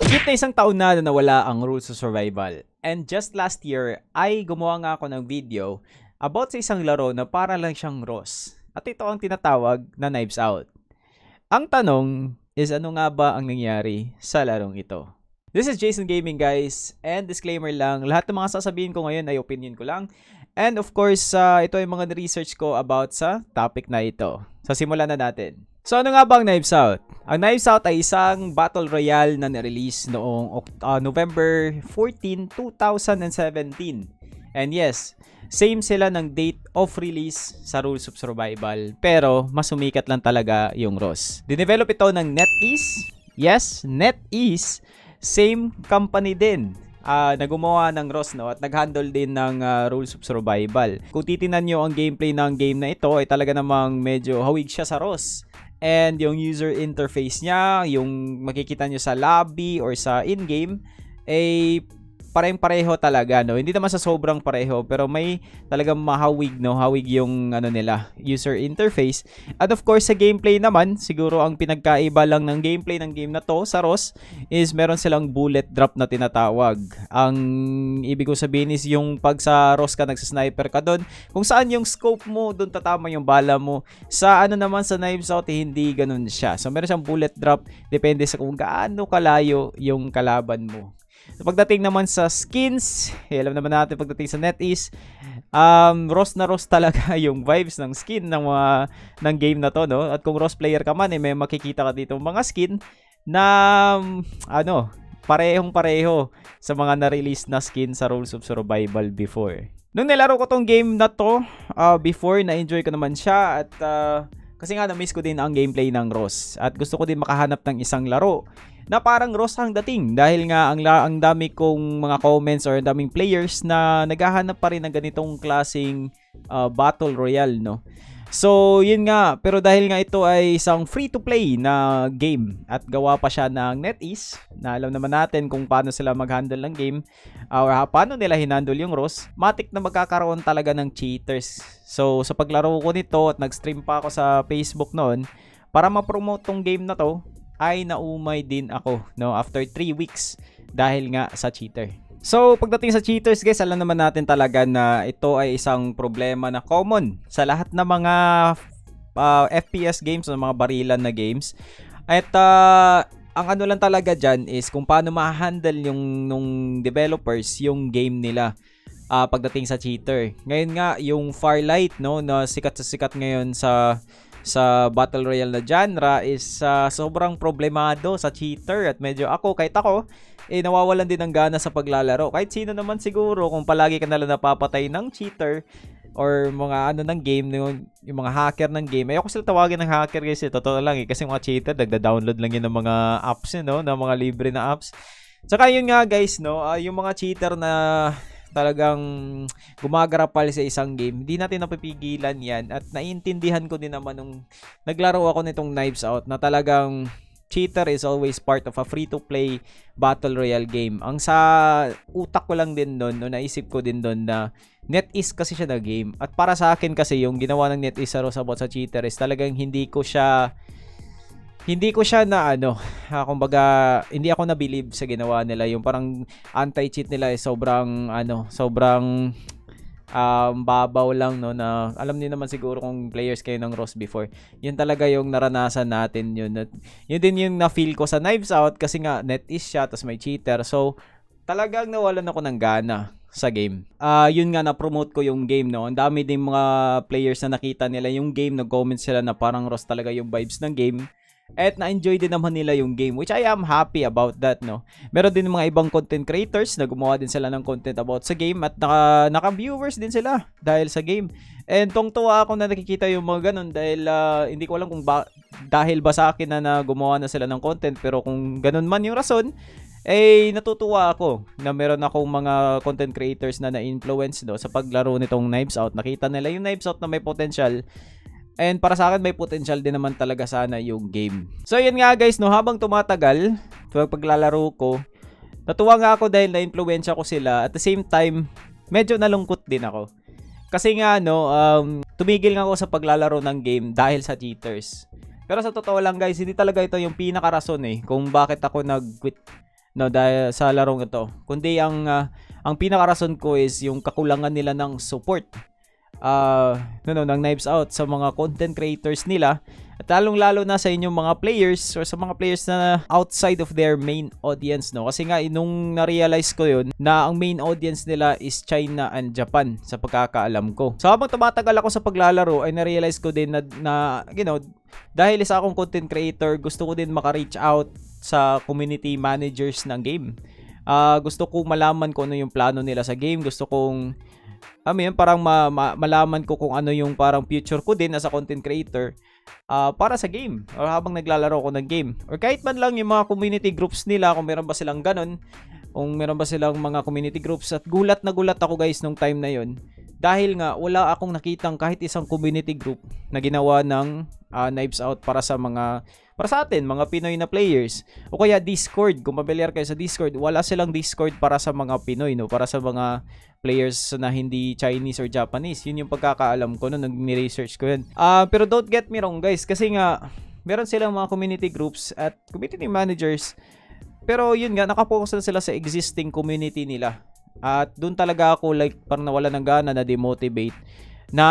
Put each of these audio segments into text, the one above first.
Higit na isang taon na nawala ang Rules of Survival, and just last year ay gumawa nga ako ng video about sa isang laro na para lang siyang ROS, at ito ang tinatawag na Knives Out. Ang tanong is, ano nga ba ang nangyari sa larong ito? This is Jazon Gaming, guys, and disclaimer lang, lahat ng mga sasabihin ko ngayon ay opinion ko lang, and of course ito ay mga research ko about sa topic na ito. So simulan na natin. So ano nga ba ang Knives Out? Ang Knives Out ay isang battle royale na nirelease noong November 14, 2017. And yes, same sila ng date of release sa Rules of Survival, pero mas sumikat lang talaga yung ROS. Dinevelop ito ng NetEase. Yes, NetEase. Same company din. Nagumawa ng ROS, no, at naghandle din ng Rules of Survival. Kung titingnan nyo ang gameplay ng game na ito, ay talaga namang medyo hawig siya sa ROS. And yung user interface niya, yung makikita nyo sa lobby or sa in-game, ay parehong-pareho talaga, no? Hindi naman sa sobrang pareho, pero may talagang mahawig, no? Hawig yung ano nila, user interface. At of course, sa gameplay naman, siguro ang pinagkaiba lang ng gameplay ng game na to sa ROS is meron silang bullet drop na tinatawag. Ang ibig ko sabihin is yung pag sa ROS ka, nagsasniper ka doon, kung saan yung scope mo, doon tatama yung bala mo. Sa ano naman, sa Knives Out, hindi ganun siya. So meron siyang bullet drop, depende sa kung gaano kalayo yung kalaban mo. So, pagdating naman sa skins, alam naman natin pagdating sa NetEase, ROS na ROS talaga yung vibes ng skin ng mga ng game na to, no? At kung ROS player ka man, eh, may makikita ka dito mga skin na ano, parehong-pareho sa mga na-release na skin sa Rules of Survival before. Nung nilaro ko tong game na to, before, na-enjoy ko naman siya, at kasi nga na-miss ko din ang gameplay ng ROS, at gusto ko din makahanap ng isang laro na parang ROS ang dating, dahil nga ang dami kong mga comments or ang daming players na naghahanap pa rin ng ganitong klaseng battle royale, no? So yun nga, pero dahil nga ito ay isang free to play na game at gawa pa siya ng NetEase, na alam naman natin kung paano sila mag-handle ng game or paano nila hinandle yung ROS, matik na magkakaroon talaga ng cheaters. So sa paglaro ko nito, at nag-stream pa ako sa Facebook noon para ma-promote tong game na to, ay naumay din ako, no, after 3 weeks dahil nga sa cheater. So pagdating sa cheaters, guys, alam naman natin talaga na ito ay isang problema na common sa lahat ng mga FPS games o mga barilan na games. At ang ano lang talaga dyan is kung paano ma-handle yung nung developers yung game nila pagdating sa cheater. Ngayon nga yung Farlight, no, na sikat sa sikat ngayon sa battle royale na genre is sobrang problemado sa cheater, at medyo ako, kahit ako, eh, nawawalan din ng gana sa paglalaro. Kahit sino naman siguro, kung palagi ka nalang napapatay ng cheater or mga ano ng game, yung mga hacker ng game. Ayoko sila tawagin ng hacker, guys, eh, totoo lang eh, kasi mga cheater nagda-download lang yun ng mga apps, you know, ng mga libre na apps. Tsaka yun nga, guys, no, yung mga cheater na talagang gumagarapal sa isang game, hindi natin napipigilan yan. At naiintindihan ko din naman nung naglaro ako nitong Knives Out, na talagang cheater is always part of a free-to-play battle royale game. Ang sa utak ko lang din doon, no, naisip ko din doon na NetEase kasi siya na game. At para sa akin kasi, yung ginawa ng NetEase sa ROS about sa cheater is talagang hindi ko siya na ano, kumbaga hindi ako na-believe sa ginawa nila. Yung parang anti-cheat nila ay sobrang ano, sobrang babaw lang, no, na alam niyo naman siguro kung players kayo ng ROS before. Yun talaga yung naranasan natin yun. At yun din yung na-feel ko sa Knives Out, kasi nga NetEase siya, tapos may cheater. So talagang nawalan ako ng gana sa game. Yun nga, na-promote ko yung game, no. Ang dami din mga players na nakita nila yung game, nag-comment sila na parang ROS talaga yung vibes ng game. At na-enjoy din naman nila yung game, which I am happy about that, no. Meron din mga ibang content creators na gumawa din sila ng content about sa game, at naka-viewers din sila dahil sa game. And tungtuwa ako na nakikita yung mga ganun, dahil hindi ko alam kung dahil ba sa akin na gumawa na sila ng content, pero kung ganun man yung rason, eh natutuwa ako na meron akong mga content creators na na-influence, no, sa paglaro nitong Knives Out. Nakita nila yung Knives Out na may potential. And para sa akin, may potential din naman talaga sana yung game. So yun nga, guys, no, habang tumatagal paglalaro ko, natuwa nga ako dahil na-influensya ko sila. At the same time, medyo nalungkot din ako, kasi nga, no, tumigil nga ako sa paglalaro ng game dahil sa cheaters. Pero sa totoo lang, guys, hindi talaga ito yung pinakarason eh kung bakit ako nag-quit no, dahil sa larong ito. Kundi ang pinakarason ko is yung kakulangan nila ng support ng Knives Out sa mga content creators nila, at lalong-lalo na sa inyong mga players or sa mga players na outside of their main audience, no? Kasi nga nung na-realize ko yun na ang main audience nila is China and Japan sa pagkakaalam ko. So habang tumatagal ako sa paglalaro ay na-realize ko din na you know, dahil isa akong content creator, gusto ko din maka-reach out sa community managers ng game. Gusto kong malaman kung ano yung plano nila sa game. Gusto kong parang malaman ko kung ano yung parang future ko din as a content creator para sa game or habang naglalaro ko ng game, or kahit man lang yung mga community groups nila, kung meron ba silang ganun, kung meron ba silang mga community groups. At gulat na gulat ako guys nung time na yon, dahil nga wala akong nakitang kahit isang community group na ginawa ng Knives Out para sa mga para sa atin, mga Pinoy na players. O kaya Discord, kung familiar kayo sa Discord, wala silang Discord para sa mga Pinoy, no? Para sa mga players na hindi Chinese or Japanese. Yun yung pagkakaalam ko, no? Nag-research ko yun. Pero don't get me wrong guys, kasi nga meron silang mga community groups at community managers. Pero yun nga, nakapokus na sila sa existing community nila. At doon talaga ako like parang nawala ng gana, na-demotivate. Na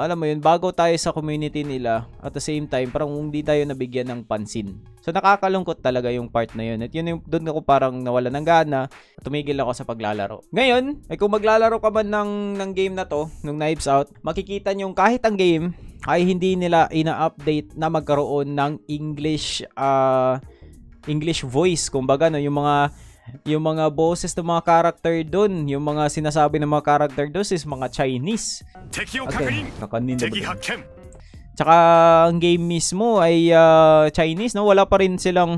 alam mo yun, bago tayo sa community nila, at the same time parang hindi tayo nabigyan ng pansin. So nakakalungkot talaga yung part na yun, at yun yung doon ako parang nawala ng gana, tumigil ako sa paglalaro. Ngayon ay kung maglalaro ka man ng game na to, ng Knives Out, makikita nyo kahit ang game ay hindi nila ina-update na magkaroon ng English voice, kumbaga, no, yung mga boses ng mga character doon, yung mga sinasabi ng mga character doon is mga Chinese. Okay, tsaka ang game mismo ay Chinese, no? Wala pa rin silang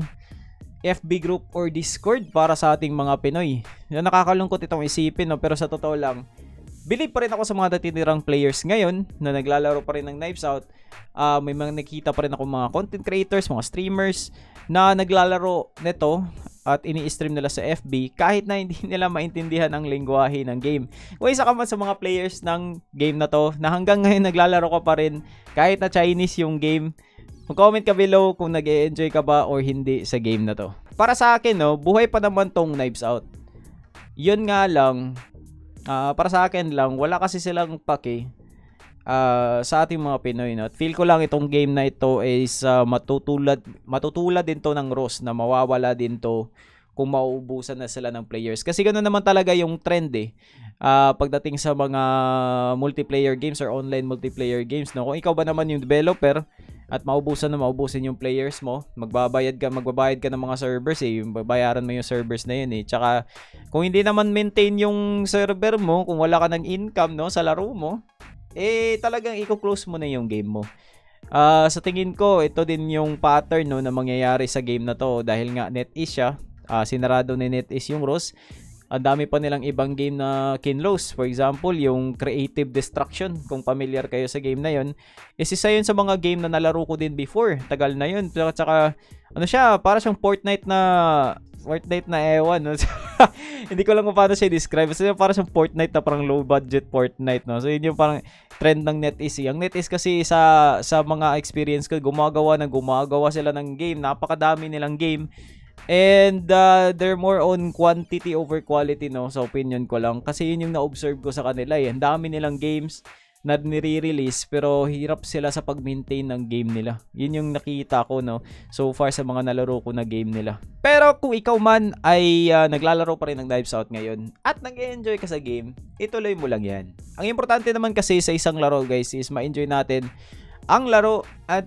FB group or Discord para sa ating mga Pinoy. Nakakalungkot itong isipin, no? Pero sa totoo lang, believe pa rin ako sa mga natitirang players ngayon na naglalaro pa rin ng Knives Out. May mga nakita pa rin ako mga content creators, mga streamers na naglalaro nito at ini-stream nila sa FB kahit na hindi nila maintindihan ang lingwahe ng game. O isa ka man sa mga players ng game na to na hanggang ngayon naglalaro ka pa rin kahit na Chinese yung game, mag-comment ka below kung nag-e-enjoy ka ba or hindi sa game na to. Para sa akin, no, buhay pa naman tong Knives Out. Yun nga lang, para sa akin lang, wala kasi silang pake sa ating mga Pinoy, no? At feel ko lang itong game na ito is matutulad din to ng ROS, na mawawala din to kung mauubusan na sila ng players. Kasi ganoon naman talaga yung trend eh. Pagdating sa mga multiplayer games or online multiplayer games, no? Kung ikaw ba naman yung developer at mauubusan yung players mo, magbabayad ka ng mga servers eh. Babayaran mo yung servers na yun eh. Tsaka kung hindi naman maintain yung server mo, kung wala ka ng income, no, sa laro mo, eh talagang i-close mo na yung game mo. Sa tingin ko, ito din yung pattern, no, na mangyayari sa game na to, dahil nga NetEase siya. Sinarado ni NetEase yung ROS. Ang dami pa nilang ibang game na kinlose. For example, yung Creative Destruction, kung familiar kayo sa game na yun, is isa yun sa mga game na nalaro ko din before. Tagal na yun. Tsaka ano siya, para siyang Fortnite na ewan, no? Hindi ko lang kung paano siya i-describe. So parang siyang Fortnite na parang low budget Fortnite, no? So yun yung parang trend ng NetEase. Ang NetEase kasi sa mga experience ko, gumagawa sila ng game. Napakadami nilang game. And they're more on quantity over quality, no? Sa opinion ko lang. Kasi yun yung na-observe ko sa kanila eh. Ang dami nilang games na nire-release, pero hirap sila sa pag-maintain ng game nila. Yun yung nakita ko, no, so far sa mga nalaro ko na game nila. Pero kung ikaw man ay naglalaro pa rin ng Knives Out ngayon at nag-enjoy ka sa game, ituloy mo lang yan. Ang importante naman kasi sa isang laro guys is ma-enjoy natin ang laro, at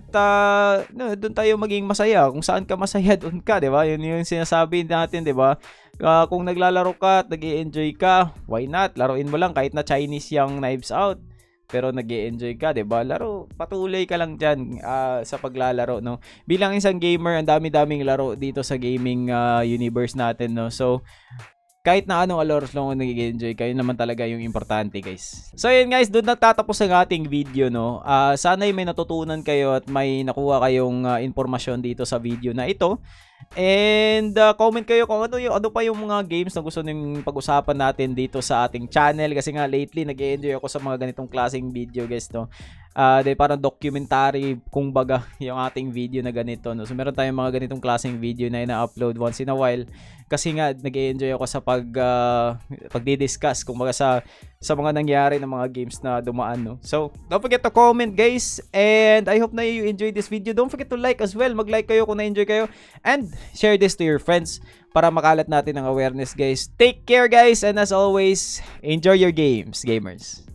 doon tayo maging masaya. Kung saan ka masaya, doon ka, diba? Yun yung sinasabi natin, diba? Kung naglalaro ka at nag-enjoy ka, why not? Laruin mo lang kahit na Chinese yung Knives Out, pero nag-e-enjoy ka, 'di ba? Laro, patuloy ka lang diyan sa paglalaro, no. Bilang isang gamer, ang dami-daming laro dito sa gaming universe natin, no. So kahit na anong alaros lang nag-enjoy kayo naman talaga yung importante guys. So yun guys, doon nagtatapos ang ating video, no. Sana'y may natutunan kayo at may nakuha kayong impormasyon dito sa video na ito. And comment kayo kung ano pa yung mga games na gusto niyong pag-usapan natin dito sa ating channel, kasi nga lately nag-enjoy ako sa mga ganitong klaseng video, guys, no. Dahil parang documentary kung baga yung ating video na ganito, no? So meron tayong mga ganitong klaseng video na ina-upload once in a while, kasi nga nag-enjoy ako sa pagdi-discuss kung baga sa mga nangyari ng mga games na dumaan, no? So don't forget to comment, guys, and I hope na you enjoy this video. Don't forget to like as well, mag-like kayo kung na-enjoy kayo, and share this to your friends para makalat natin ang awareness, guys. Take care, guys, and as always, enjoy your games, gamers.